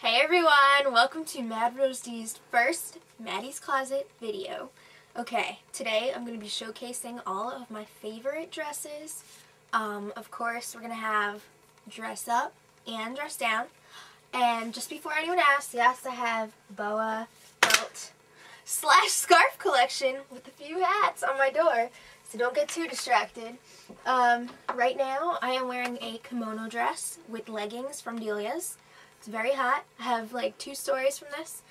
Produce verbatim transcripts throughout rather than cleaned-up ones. Hey everyone, welcome to Mad Rose D's first Maddie's Closet video. Okay, today I'm going to be showcasing all of my favorite dresses. Um, of course, we're going to have dress up and dress down. And just before anyone asks, yes, I have boa, belt, slash scarf collection with a few hats on my door. So don't get too distracted. Um, right now, I am wearing a kimono dress with leggings from Delia's. It's very hot. I have like two stories from this.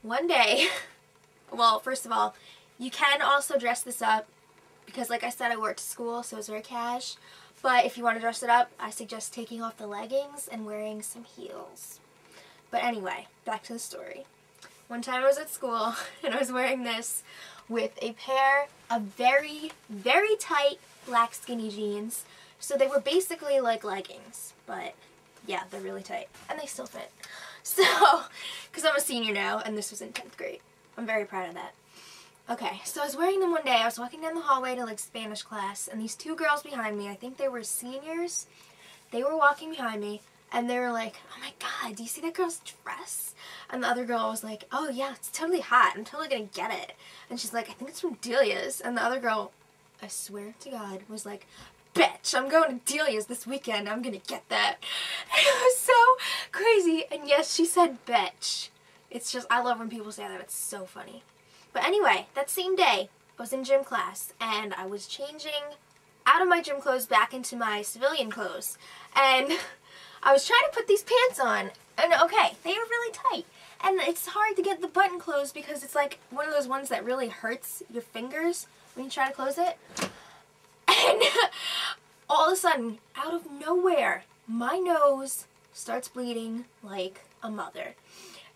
One day, well, first of all, you can also dress this up because, like I said, I work to school, so it's very cash. But if you want to dress it up, I suggest taking off the leggings and wearing some heels. But anyway, back to the story. One time I was at school and I was wearing this with a pair of very, very tight black skinny jeans. So they were basically like leggings, but yeah, they're really tight. And they still fit. So, because I'm a senior now, and this was in tenth grade. I'm very proud of that. Okay, so I was wearing them one day. I was walking down the hallway to, like, Spanish class, and these two girls behind me, I think they were seniors, they were walking behind me, and they were like, oh my god, do you see that girl's dress? And the other girl was like, oh yeah, it's totally hot. I'm totally gonna get it. And she's like, I think it's from Delia's. And the other girl, I swear to God, was like, bitch, I'm going to Delia's this weekend. I'm gonna get that. And it was so crazy. And yes, she said bitch. It's just, I love when people say that. It's so funny. But anyway, that same day, I was in gym class, and I was changing out of my gym clothes back into my civilian clothes. And I was trying to put these pants on, and okay, they are really tight. And it's hard to get the button closed because it's like one of those ones that really hurts your fingers when you try to close it. And all of a sudden, out of nowhere, my nose starts bleeding like a mother.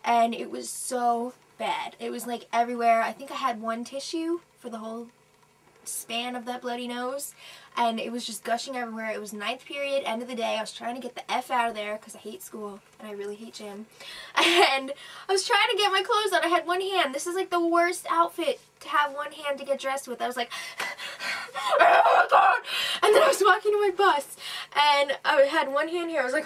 And it was so bad. It was like everywhere. I think I had one tissue for the whole span of that bloody nose. And it was just gushing everywhere. It was ninth period, end of the day. I was trying to get the F out of there because I hate school and I really hate gym. And I was trying to get my clothes on. I had one hand. This is like the worst outfit to have one hand to get dressed with. I was like, oh god! And then I was walking to my bus and I had one hand here. I was like,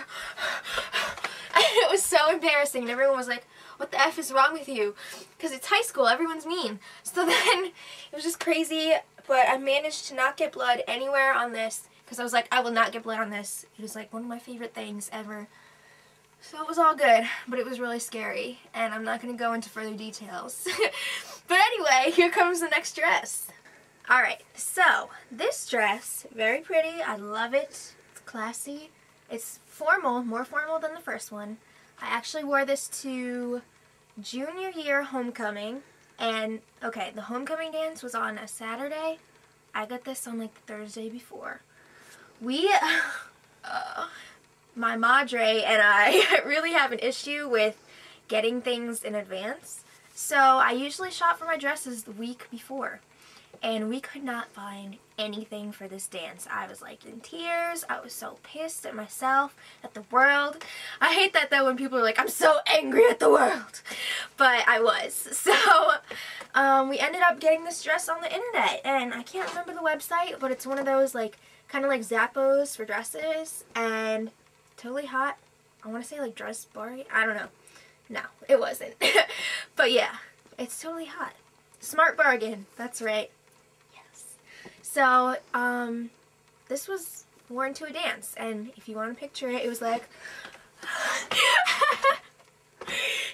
and it was so embarrassing. And everyone was like, what the F is wrong with you? Because it's high school. Everyone's mean. So then it was just crazy. But I managed to not get blood anywhere on this because I was like, I will not get blood on this. It was like one of my favorite things ever. So it was all good, but it was really scary. And I'm not going to go into further details. But anyway, here comes the next dress. Alright, so this dress, very pretty. I love it. It's classy. It's formal, more formal than the first one. I actually wore this to junior year homecoming. And, okay, the homecoming dance was on a Saturday. I got this on, like, the Thursday before. We, uh, my madre and I really have an issue with getting things in advance. So I usually shop for my dresses the week before. And we could not find anything for this dance. I was, like, in tears. I was so pissed at myself, at the world. I hate that, though, when people are like, I'm so angry at the world. But I was. So, um, we ended up getting this dress on the internet. And I can't remember the website, but it's one of those, like, kind of like Zappos for dresses. And totally hot. I want to say, like, dress bar. I don't know. No, it wasn't. But, yeah, it's totally hot. Smart bargain. That's right. So, um, this was worn to a dance, and if you want to picture it, it was like,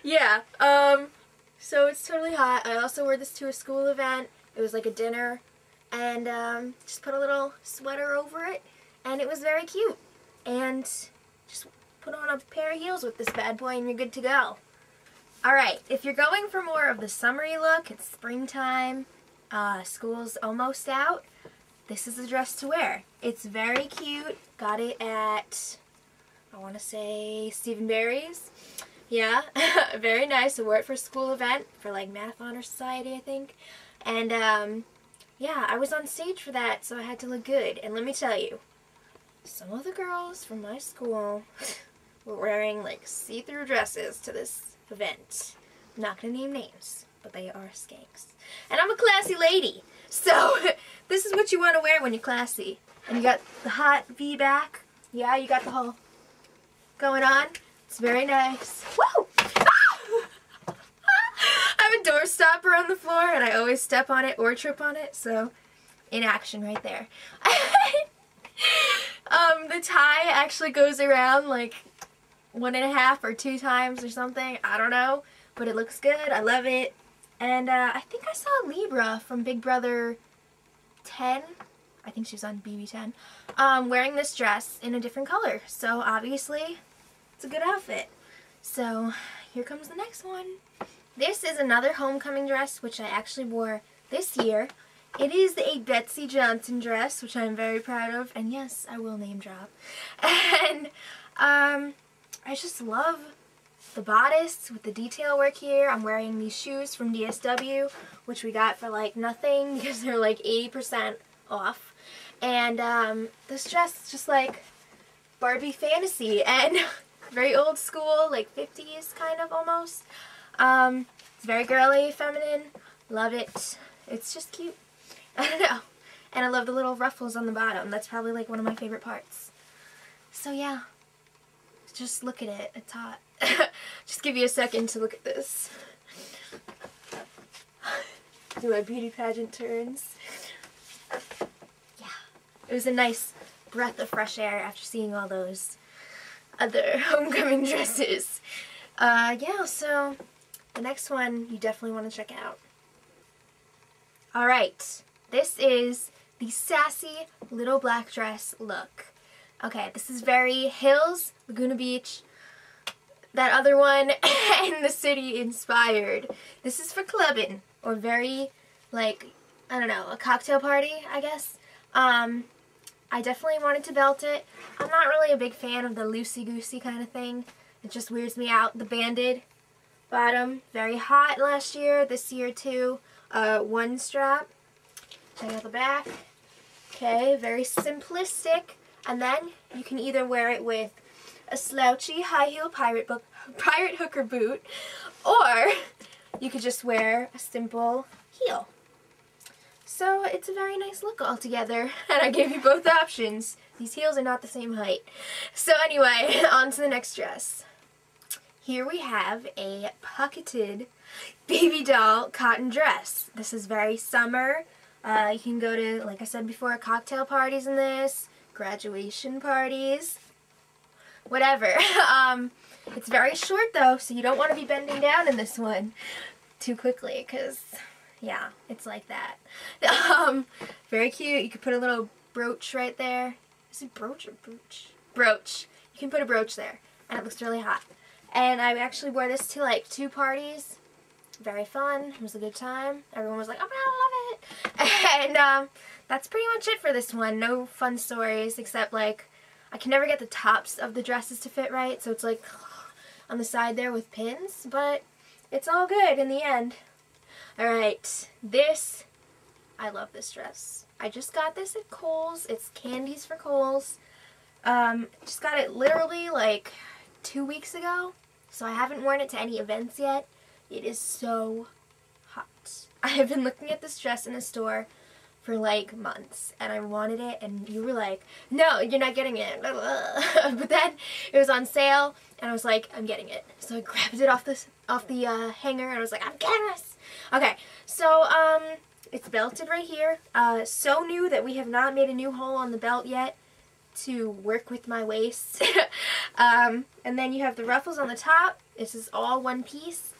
yeah, um, so it's totally hot. I also wore this to a school event. It was like a dinner, and, um, just put a little sweater over it, and it was very cute, and just put on a pair of heels with this bad boy, and you're good to go. Alright, if you're going for more of the summery look, it's springtime, uh, school's almost out. This is the dress to wear. It's very cute. Got it at, I want to say, Stephen Barry's. Yeah, very nice. I wore it for a school event, for like Math Honor Society, I think. And um, yeah, I was on stage for that, so I had to look good. And let me tell you, some of the girls from my school were wearing like see-through dresses to this event. I'm not going to name names, but they are skanks. And I'm a classy lady. So, this is what you want to wear when you're classy. And you got the hot V back. Yeah, you got the whole going on. It's very nice. Woo! a door stopper on the floor, and I always step on it or trip on it, so inaction right there. um, the tie actually goes around like one and a half or two times or something. I don't know, but it looks good. I love it. And uh, I think I saw Libra from Big Brother ten. I think she was on B B ten, um, wearing this dress in a different color. So obviously, it's a good outfit. So here comes the next one. This is another homecoming dress, which I actually wore this year. It is a Betsey Johnson dress, which I'm very proud of. And yes, I will name drop. And um, I just love the bodice with the detail work here. I'm wearing these shoes from D S W, which we got for like nothing because they're like eighty percent off. And um, this dress is just like Barbie fantasy and very old school, like fifties kind of almost. Um, it's very girly, feminine. Love it. It's just cute. I don't know. And I love the little ruffles on the bottom. That's probably like one of my favorite parts. So yeah, just look at it. It's hot. Just give you a second to look at this. Do my beauty pageant turns. Yeah. It was a nice breath of fresh air after seeing all those other homecoming dresses. Uh, yeah, so the next one you definitely want to check out. Alright, this is the sassy little black dress look. Okay, this is very Hills, Laguna Beach, that other one, and the city inspired. This is for clubbing, or very, like, I don't know, a cocktail party, I guess. Um, I definitely wanted to belt it. I'm not really a big fan of the loosey-goosey kind of thing. It just weirds me out. The banded bottom, very hot last year, this year too. Uh, one strap. Check out the back. Okay, very simplistic. And then you can either wear it with a slouchy high heel pirate book, pirate hooker boot, or you could just wear a simple heel. So it's a very nice look altogether, and I gave you both options. These heels are not the same height. So anyway, on to the next dress. Here we have a pocketed baby doll cotton dress. This is very summer. Uh, you can go to, like I said before, cocktail parties in this, graduation parties, whatever. um, it's very short though, so you don't want to be bending down in this one too quickly, because, yeah, it's like that. Um, very cute. You could put a little brooch right there. Is it brooch or brooch? Brooch. You can put a brooch there, and it looks really hot. And I actually wore this to like two parties. Very fun. It was a good time. Everyone was like, oh, I love it. And um, that's pretty much it for this one. No fun stories, except like, I can never get the tops of the dresses to fit right, so it's like on the side there with pins, but it's all good in the end. Alright, this, I love this dress. I just got this at Kohl's. It's Candies for Kohl's. Um, just got it literally like two weeks ago, so I haven't worn it to any events yet. It is so hot. I have been looking at this dress in the store for like months, and I wanted it, and you were like, no, you're not getting it. But then it was on sale, and I was like, I'm getting it. So I grabbed it off the, off the uh, hanger, and I was like, I'm getting this. Okay, so um, it's belted right here. Uh, so new that we have not made a new hole on the belt yet to work with my waist. Um, and then you have the ruffles on the top. This is all one piece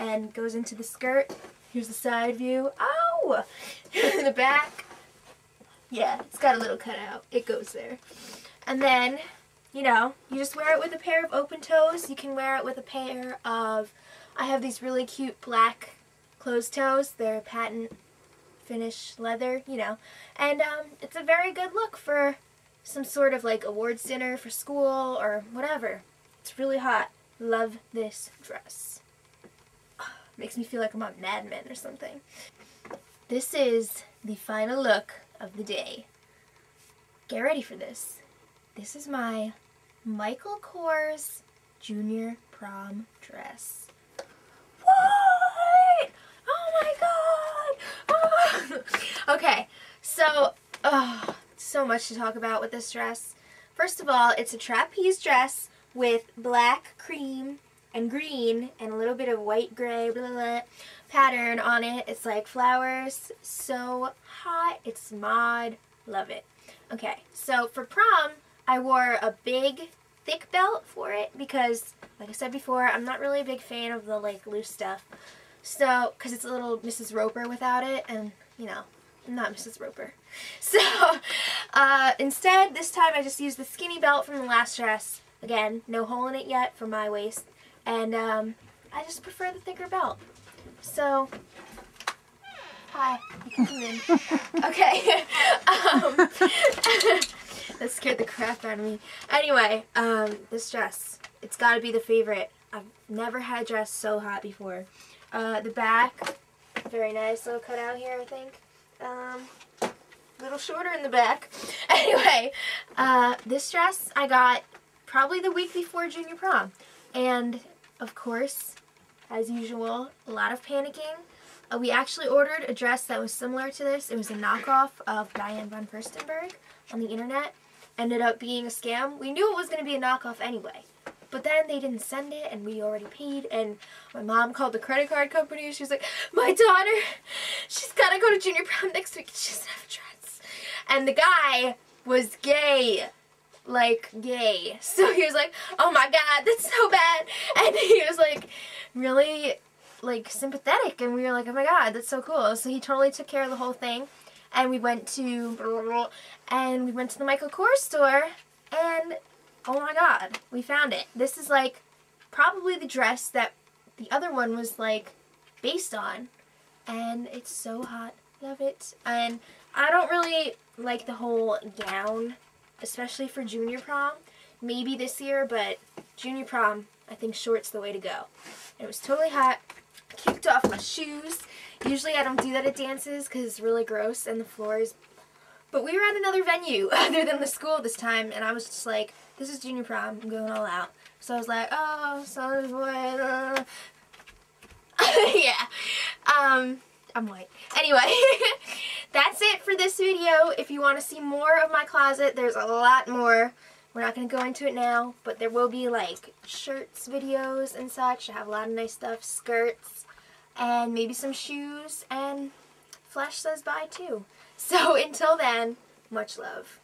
and goes into the skirt. Here's the side view. Oh! In the back. Yeah, it's got a little cutout. It goes there. And then, you know, you just wear it with a pair of open toes. You can wear it with a pair of, I have these really cute black closed toes. They're patent finish leather, you know. And um, it's a very good look for some sort of like awards dinner for school or whatever. It's really hot. Love this dress. Makes me feel like I'm on Mad Men or something. This is the final look of the day. Get ready for this. This is my Michael Kors junior prom dress. What? Oh my god! Oh. Okay, so, oh, so much to talk about with this dress. First of all, it's a trapeze dress with black cream and green and a little bit of white gray blah, blah, blah, pattern on it. It's like flowers. So hot. It's mod. Love it. Okay, so for prom, I wore a big, thick belt for it because, like I said before, I'm not really a big fan of the, like, loose stuff. So, because it's a little Missus Roper without it, and, you know, I'm not Missus Roper. So, uh, instead, this time I just used the skinny belt from the last dress. Again, no hole in it yet for my waist. And, um, I just prefer the thicker belt. So, hi, you can come in. Okay. um, that scared the crap out of me. Anyway, um, this dress, it's got to be the favorite. I've never had a dress so hot before. Uh, the back, very nice little cutout here, I think. Um, a little shorter in the back. Anyway, uh, this dress I got probably the week before junior prom. And, of course, as usual, a lot of panicking. Uh, we actually ordered a dress that was similar to this. It was a knockoff of Diane von Furstenberg on the internet. Ended up being a scam. We knew it was going to be a knockoff anyway. But then they didn't send it, and we already paid, and my mom called the credit card company, and she was like, my daughter, she's got to go to junior prom next week, and she doesn't have a dress. And the guy was gay. Like, gay. So he was like, oh my god, that's so bad. And he was like, really, like, sympathetic. And we were like, oh my god, that's so cool. So he totally took care of the whole thing. And we went to, and we went to the Michael Kors store, and oh my god, we found it. This is, like, probably the dress that the other one was, like, based on. And it's so hot. Love it. And I don't really like the whole gown, especially for junior prom. Maybe this year, but junior prom, I think short's the way to go. And it was totally hot. I kicked off my shoes. Usually I don't do that at dances because it's really gross and the floor is... But we were at another venue other than the school this time, and I was just like, this is junior prom, I'm going all out. So I was like, oh, son of a boy. Yeah. Um, I'm white. Anyway, that's it for this video. If you want to see more of my closet, there's a lot more. We're not going to go into it now, but there will be, like, shirts videos and such. I have a lot of nice stuff, skirts, and maybe some shoes, and Flesh says bye, too. So until then, much love.